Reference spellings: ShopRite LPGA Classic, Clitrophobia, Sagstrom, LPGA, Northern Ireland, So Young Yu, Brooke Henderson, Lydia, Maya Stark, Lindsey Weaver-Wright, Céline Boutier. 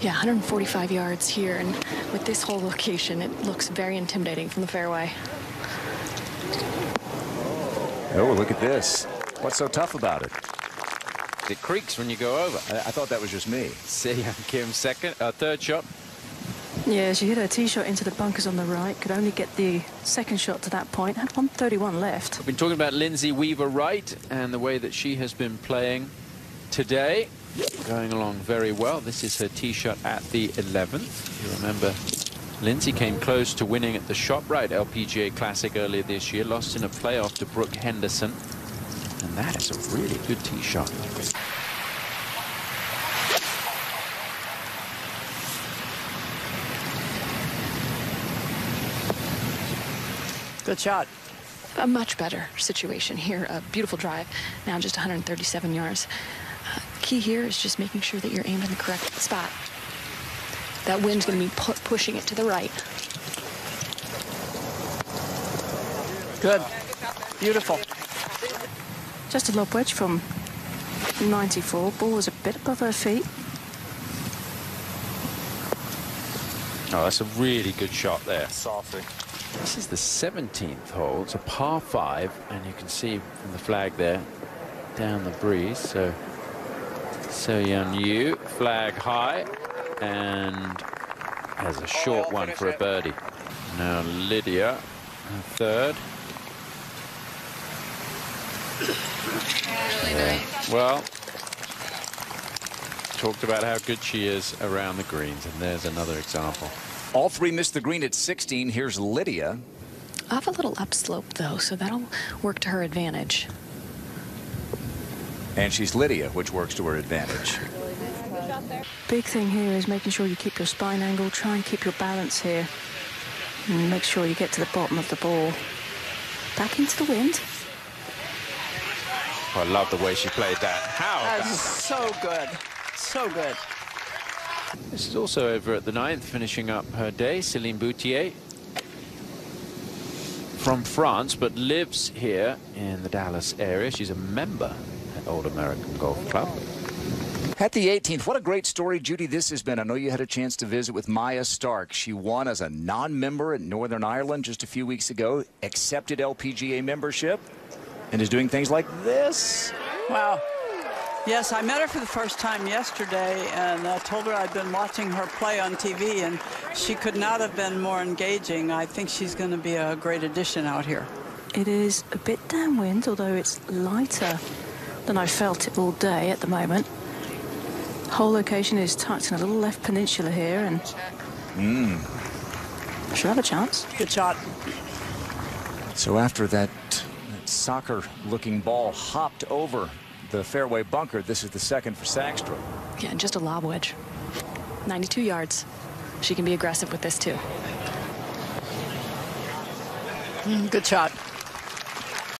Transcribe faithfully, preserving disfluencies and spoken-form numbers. yeah, one hundred forty-five yards here, and with this whole location, it looks very intimidating from the fairway. Oh, look at this. What's so tough about it? It creaks when you go over. I, I thought that was just me. See, I came second, uh, third shot. Yeah, she hit her tee shot into the bunkers on the right. Could only get the second shot to that point. Had one thirty-one left. We've been talking about Lindsey Weaver-Wright and the way that she has been playing today. Going along very well. This is her tee shot at the eleventh. You remember, Lindsey came close to winning at the ShopRite L P G A Classic earlier this year. Lost in a playoff to Brooke Henderson. And that is a really good tee shot. Good shot. A much better situation here. A beautiful drive. Now just one hundred thirty-seven yards. Uh, key here is just making sure that you're aimed in the correct spot. That wind's going to be pu pushing it to the right. Good. Beautiful. Just a lob wedge from ninety-four. Ball was a bit above her feet. Oh, that's a really good shot there. Softy. This is the seventeenth hole. It's a par five, and you can see from the flag there, down the breeze. So, So Young Yu, flag high, and has a short one for a birdie. Now Lydia, third. Yeah. Well, talked about how good she is around the greens, and there's another example. All three missed the green at sixteen. Here's Lydia. Off a little upslope, though, so that'll work to her advantage. And she's Lydia, which works to her advantage. Big thing here is making sure you keep your spine angle, try and keep your balance here, and make sure you get to the bottom of the ball. Back into the wind. I love the way she played that. How? That was so good. So good. This is also over at the ninth, finishing up her day. Céline Boutier from France, but lives here in the Dallas area. She's a member at Old American Golf Club. At the eighteenth, what a great story, Judy, this has been. I know you had a chance to visit with Maya Stark. She won as a non-member at Northern Ireland just a few weeks ago, accepted L P G A membership, and is doing things like this. Wow. Yes, I met her for the first time yesterday, and I uh, told her I'd been watching her play on T V, and she could not have been more engaging. I think she's going to be a great addition out here. It is a bit downwind, although it's lighter than I felt it all day at the moment. Whole location is tucked in a little left peninsula here, and mm. she'll have a chance. Good shot. So after that, that soccer-looking ball hopped over the fairway bunker, this is the second for Sagstrom. Yeah, and just a lob wedge. ninety-two yards. She can be aggressive with this, too. Mm, good shot.